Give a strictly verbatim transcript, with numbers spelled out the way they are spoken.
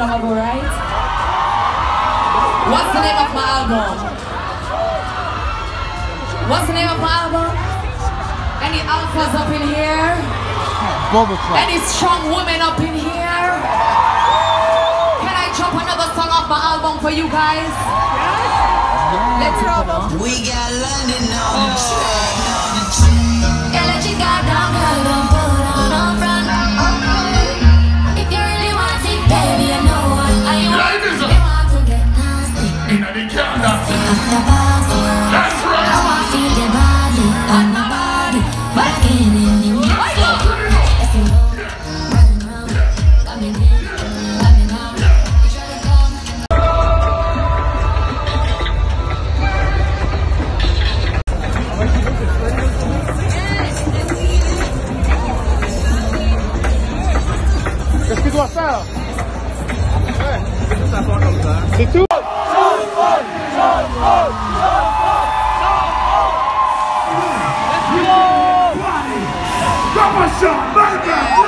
lovable, right? What's the name of my album? What's the name of my album? Any alphas up in here? Any strong women up in here? Can I drop another song off my album for you guys? Let's go. We got London on the track, on the track. Yeah, let you go down, girl, don't put on a front. If you really want it, baby, you know what I am. Life is up. They want to get nasty. In the calendar. After party. That's right. I want to feel the body on my body. But in the music. It's a road, running round. Got me in, got me down. You try to come. Qu'est-ce qu'il doit faire? Ouais, c'est tout à part comme ça. C'est tout. Let's go! Drop a shot, baby!